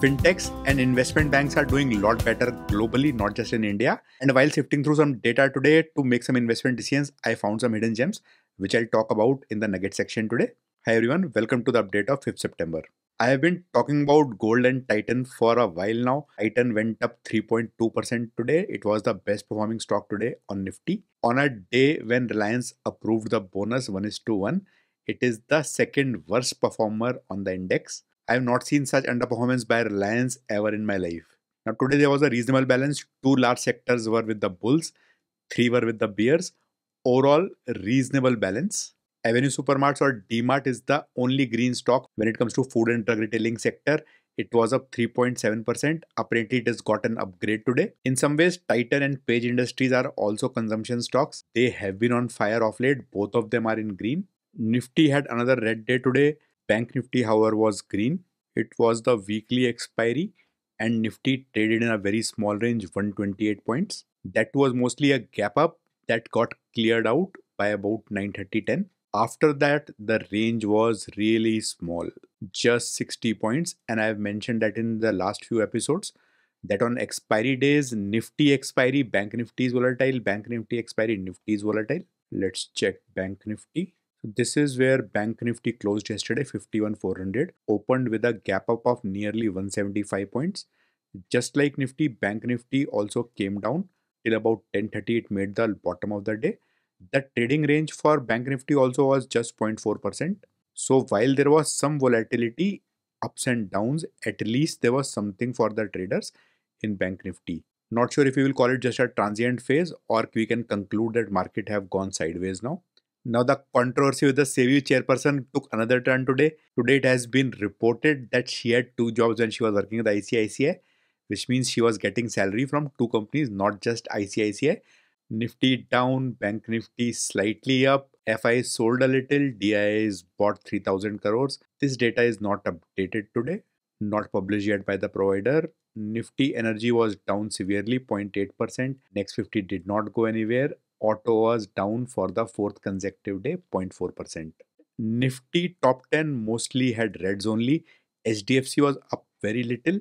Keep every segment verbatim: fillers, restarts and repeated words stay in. fintechs and investment banks are doing a lot better globally, not just in India. And while sifting through some data today to make some investment decisions, I found some hidden gems, which I'll talk about in the nugget section today. Hi everyone, welcome to the update of fifth September. I have been talking about gold and Titan for a while now. Titan went up three point two percent today. It was the best performing stock today on Nifty. On a day when Reliance approved the bonus one is to one, it is the second worst performer on the index. I have not seen such underperformance by Reliance ever in my life. Now today there was a reasonable balance. Two large sectors were with the bulls, three were with the bears. Overall, reasonable balance. Avenue Supermarts or D-Mart is the only green stock when it comes to food and drug retailing sector. It was up three point seven percent. Apparently, it has got an upgrade today. In some ways, Titan and Page Industries are also consumption stocks. They have been on fire of late. Both of them are in green. Nifty had another red day today. Bank Nifty, however, was green. It was the weekly expiry and Nifty traded in a very small range, one twenty-eight points. That was mostly a gap up that got cleared out by about nine thirty ten. After that, the range was really small, just sixty points. And I have mentioned that in the last few episodes that on expiry days, Nifty expiry, Bank Nifty is volatile, Bank Nifty expiry, Nifty is volatile. Let's check Bank Nifty. This is where Bank Nifty closed yesterday, fifty-one four hundred, opened with a gap up of nearly one seventy-five points. Just like Nifty, Bank Nifty also came down till about ten thirty. It made the bottom of the day. The trading range for Bank Nifty also was just zero point four percent. So while there was some volatility, ups and downs, at least there was something for the traders in Bank Nifty. Not sure if we will call it just a transient phase or we can conclude that market have gone sideways now. Now the controversy with the SEBI chairperson took another turn today. Today it has been reported that she had two jobs when she was working at the I C I C I, which means she was getting salary from two companies, not just I C I C I. Nifty down, Bank Nifty slightly up, F I sold a little, D I A is bought three thousand crores. This data is not updated today, not published yet by the provider. Nifty Energy was down severely, zero point eight percent. Next fifty did not go anywhere. Auto was down for the fourth consecutive day, zero point four percent. Nifty top ten mostly had reds only. H D F C was up very little.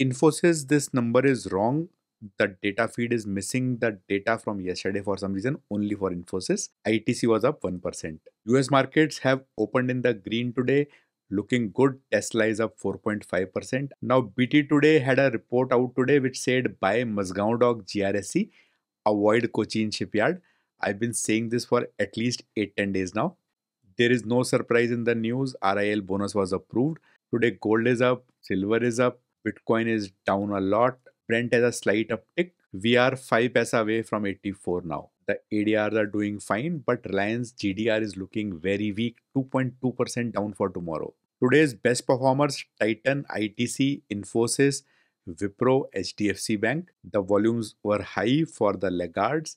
Infosys, this number is wrong. The data feed is missing the data from yesterday for some reason, only for Infosys. I T C was up one percent. U S markets have opened in the green today, looking good. Tesla is up four point five percent. Now B T today had a report out today which said buy Mazagon Dock G R S C. Avoid Cochin shipyard. I've been saying this for at least eight to ten days now. There is no surprise in the news. R I L bonus was approved. Today gold is up, silver is up, Bitcoin is down a lot. Brent has a slight uptick. We are five paisa away from eighty-four now. The A D Rs are doing fine, but Reliance G D R is looking very weak, two point two percent down for tomorrow. Today's best performers, Titan, I T C, Infosys, Wipro, H D F C Bank. The volumes were high for the laggards,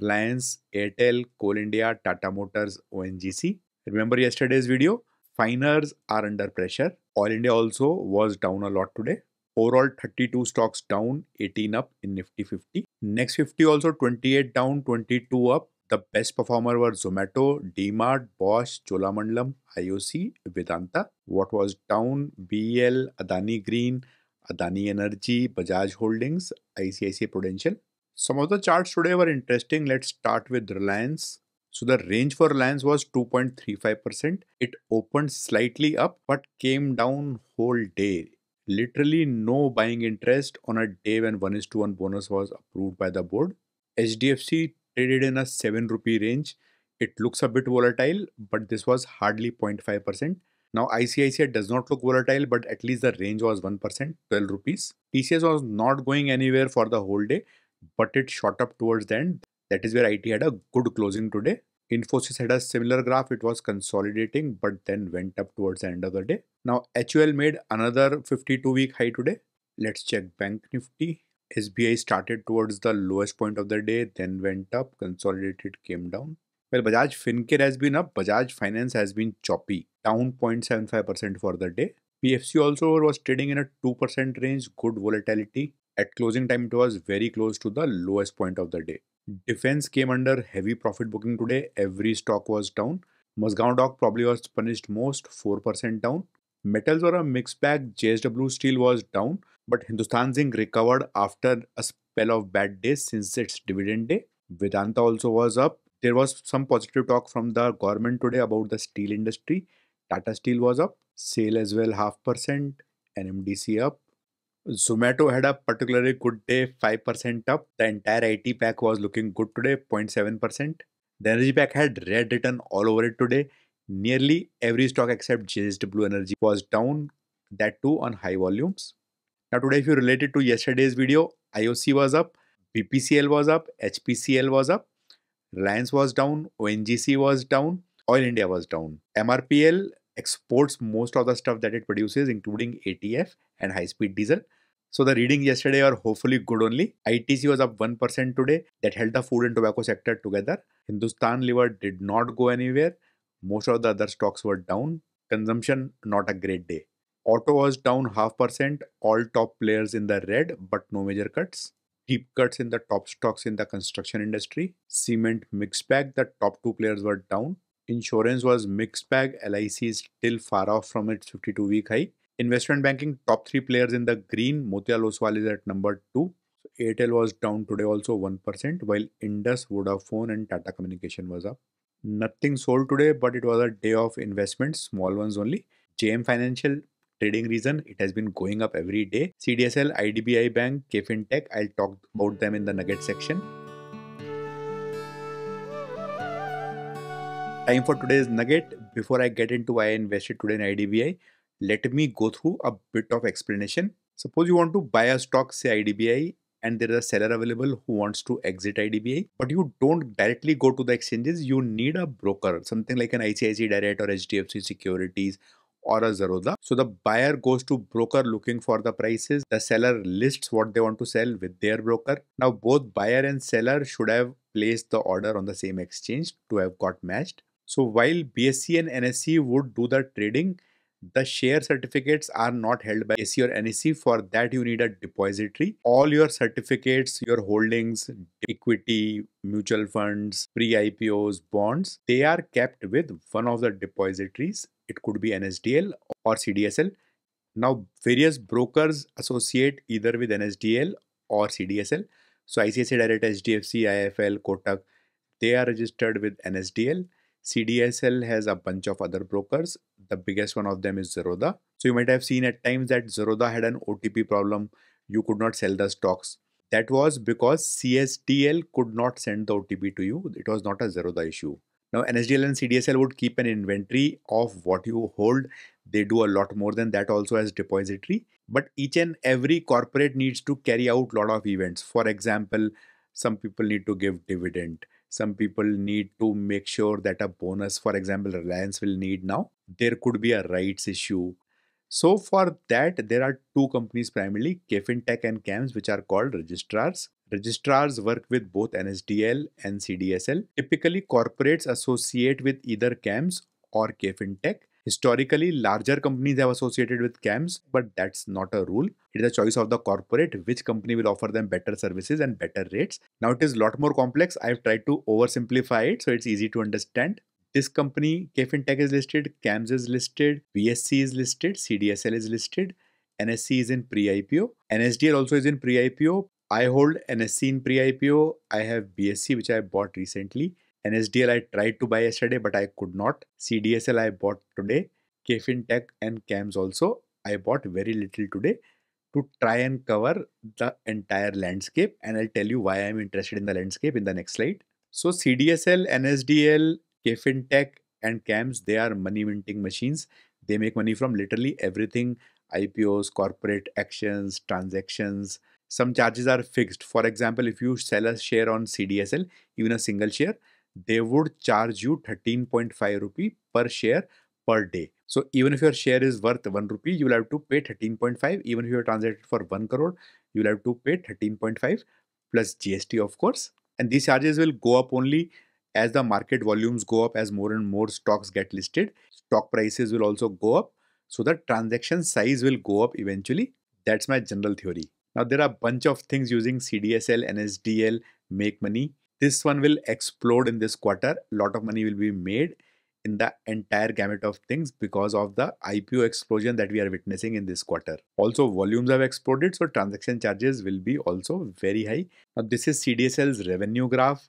Reliance, Airtel, Oil India, Tata Motors, O N G C. Remember yesterday's video? Finers are under pressure. Oil India also was down a lot today. Overall, thirty-two stocks down, eighteen up in Nifty fifty. Next fifty also twenty-eight down, twenty-two up. The best performer were Zomato, D-Mart, Bosch, Cholamandalam, I O C, Vedanta. What was down? B L, Adani Green, Adani Energy, Bajaj Holdings, I C I C I Prudential. Some of the charts today were interesting. Let's start with Reliance. So the range for Reliance was two point three five percent. It opened slightly up but came down whole day. Literally no buying interest on a day when one is to one bonus was approved by the board. H D F C traded in a seven rupee range. It looks a bit volatile, but this was hardly zero point five percent. Now I C I C I does not look volatile, but at least the range was one percent, twelve rupees. T C S was not going anywhere for the whole day, but it shot up towards the end. That is where I T had a good closing today. Infosys had a similar graph. It was consolidating, but then went up towards the end of the day. Now H U L made another fifty-two week high today. Let's check Bank Nifty. S B I started towards the lowest point of the day, then went up, consolidated, came down. Well, Bajaj Fincare has been up. Bajaj Finance has been choppy, down zero point seven five percent for the day. P F C also was trading in a two percent range, good volatility. At closing time, it was very close to the lowest point of the day. Defense came under heavy profit booking today. Every stock was down. Mazagon Dock probably was punished most, four percent down. Metals were a mixed bag. J S W Steel was down, but Hindustan Zinc recovered after a spell of bad days since its dividend day. Vedanta also was up. There was some positive talk from the government today about the steel industry. Tata Steel was up. Sale as well, half percent. N M D C up. Zomato had a particularly good day, five percent up. The entire I T pack was looking good today, zero point seven percent. The energy pack had red written all over it today. Nearly every stock except J S W Energy was down, that too on high volumes. Now today, if you relate it to yesterday's video, I O C was up, B P C L was up, H P C L was up, Reliance was down, O N G C was down, Oil India was down. M R P L exports most of the stuff that it produces, including A T F and high-speed diesel. So the reading yesterday are hopefully good only. I T C was up one percent today. That held the food and tobacco sector together. Hindustan Lever did not go anywhere. Most of the other stocks were down. Consumption, not a great day. Auto was down half percent. All top players in the red, but no major cuts. Deep cuts in the top stocks in the construction industry. Cement mixed bag. The top two players were down. Insurance was mixed bag. L I C is still far off from its fifty-two week high. Investment banking, top three players in the green. Motilal Oswal is at number two. So Airtel was down today also one percent, while Indus, Vodafone and Tata Communication was up. Nothing sold today, but it was a day of investments, small ones only. J M Financial, trading reason, it has been going up every day. C D S L, I D B I Bank, KFintech, I'll talk about them in the nugget section. Time for today's nugget. Before I get into why I invested today in I D B I, let me go through a bit of explanation. Suppose you want to buy a stock, say I D B I, and there is a seller available who wants to exit I D B I, but you don't directly go to the exchanges. You need a broker, something like an I C I C I Direct or H D F C Securities or a Zerodha. So the buyer goes to broker looking for the prices. The seller lists what they want to sell with their broker. Now both buyer and seller should have placed the order on the same exchange to have got matched. So while B S E and N S E would do the trading, the share certificates are not held by S E or N S E. For that, you need a depository. All your certificates, your holdings, equity, mutual funds, pre-I P Os, bonds, they are kept with one of the depositories. It could be N S D L or C D S L. Now, various brokers associate either with N S D L or C D S L. So, I C I C I Direct, H D F C, I F L, Kotak, they are registered with N S D L. C D S L has a bunch of other brokers. The biggest one of them is Zerodha. So you might have seen at times that Zerodha had an O T P problem. You could not sell the stocks. That was because C S D L could not send the O T P to you. It was not a Zerodha issue. Now N S D L and C D S L would keep an inventory of what you hold. They do a lot more than that also as depository. But each and every corporate needs to carry out a lot of events. For example, some people need to give dividend. Some people need to make sure that a bonus, for example, Reliance will need now. There could be a rights issue. So for that, there are two companies primarily, KFintech and CAMS, which are called registrars. Registrars work with both N S D L and C D S L. Typically, corporates associate with either CAMS or KFintech. Historically, larger companies have associated with CAMS, but that's not a rule. It is a choice of the corporate, which company will offer them better services and better rates. Now it is a lot more complex. I've tried to oversimplify it, so it's easy to understand. This company, KFintech is listed, CAMS is listed, B S C is listed, C D S L is listed, N S C is in pre-I P O, N S D L also is in pre-I P O. I hold N S C in pre-I P O. I have B S C, which I bought recently. N S D L I tried to buy yesterday, but I could not. C D S L I bought today. KFintech and CAMS also, I bought very little today to try and cover the entire landscape. And I'll tell you why I'm interested in the landscape in the next slide. So C D S L, N S D L, KFintech and CAMS, they are money minting machines. They make money from literally everything. I P Os, corporate actions, transactions. Some charges are fixed. For example, if you sell a share on C D S L, even a single share, they would charge you thirteen point five rupee per share per day. So even if your share is worth one rupee, you will have to pay thirteen point five. Even if you are transacted for one crore, you will have to pay thirteen point five plus G S T, of course. And these charges will go up only as the market volumes go up, as more and more stocks get listed. Stock prices will also go up. So the transaction size will go up eventually. That's my general theory. Now there are a bunch of things using C D S L, N S D L, make money. This one will explode in this quarter. A lot of money will be made. in the entire gamut of things because of the I P O explosion that we are witnessing in this quarter. Also, volumes have exploded, so transaction charges will be also very high. Now, this is C D S L's revenue graph.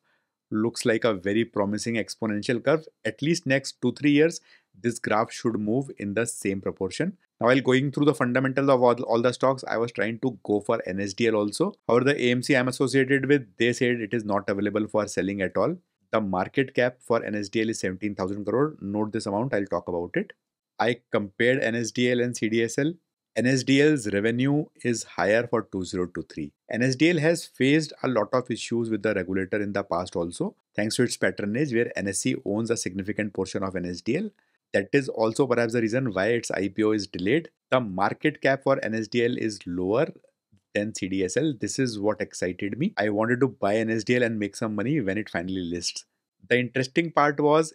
Looks like a very promising exponential curve. At least next two, three years, this graph should move in the same proportion. Now, while going through the fundamentals of all, all the stocks, I was trying to go for N S D L also. However, the A M C I'm associated with, they said it is not available for selling at all. The market cap for N S D L is seventeen thousand crore. Note this amount, I'll talk about it. I compared N S D L and C D S L. N S D L's revenue is higher for two thousand twenty-three. N S D L has faced a lot of issues with the regulator in the past also, thanks to its patronage where N S E owns a significant portion of N S D L. That is also perhaps the reason why its I P O is delayed. The market cap for N S D L is lower than C D S L. This is what excited me. I wanted to buy N S D L and make some money when it finally lists. The interesting part was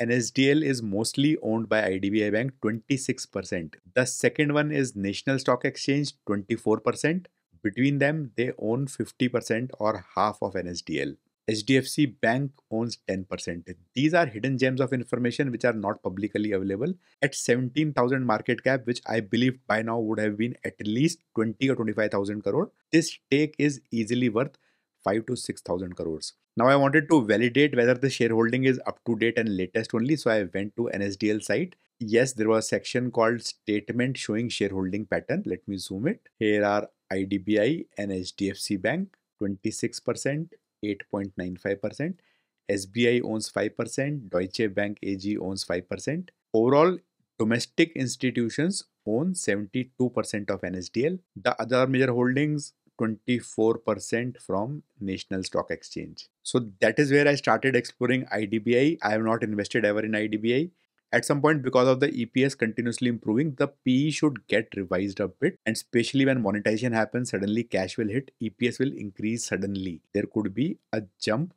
N S D L is mostly owned by I D B I Bank, twenty-six percent. The second one is National Stock Exchange, twenty-four percent. Between them, they own fifty percent or half of N S D L. H D F C Bank owns ten percent. These are hidden gems of information which are not publicly available. At seventeen thousand market cap, which I believe by now would have been at least twenty or twenty-five thousand crore, this stake is easily worth five to six thousand crores. Now I wanted to validate whether the shareholding is up to date and latest only, so I went to N S D L site. Yes, there was a section called statement showing shareholding pattern. Let me zoom it. Here are I D B I and H D F C Bank, twenty-six percent. eight point nine five percent, S B I owns five percent, Deutsche Bank A G owns five percent. Overall, domestic institutions own seventy-two percent of N S D L. The other major holdings, twenty-four percent from National Stock Exchange. So that is where I started exploring I D B I. I have not invested ever in I D B I. At some point, because of the E P S continuously improving, the P E should get revised a bit, and especially when monetization happens, suddenly cash will hit, E P S will increase suddenly. There could be a jump,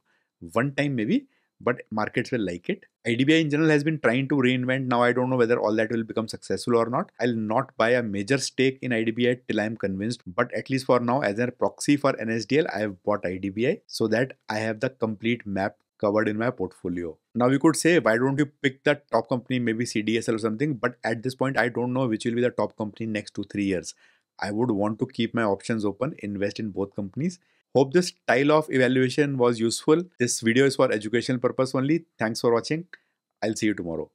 one time maybe, but markets will like it. I D B I in general has been trying to reinvent. Now I don't know whether all that will become successful or not. I'll not buy a major stake in I D B I till I'm convinced, but at least for now, as a proxy for N S D L, I have bought I D B I so that I have the complete map covered in my portfolio. Now you could say, why don't you pick the top company, maybe C D S L or something, but at this point I don't know which will be the top company next two, three years. I would want to keep my options open, invest in both companies. Hope this style of evaluation was useful. This video is for educational purpose only. Thanks for watching. I'll see you tomorrow.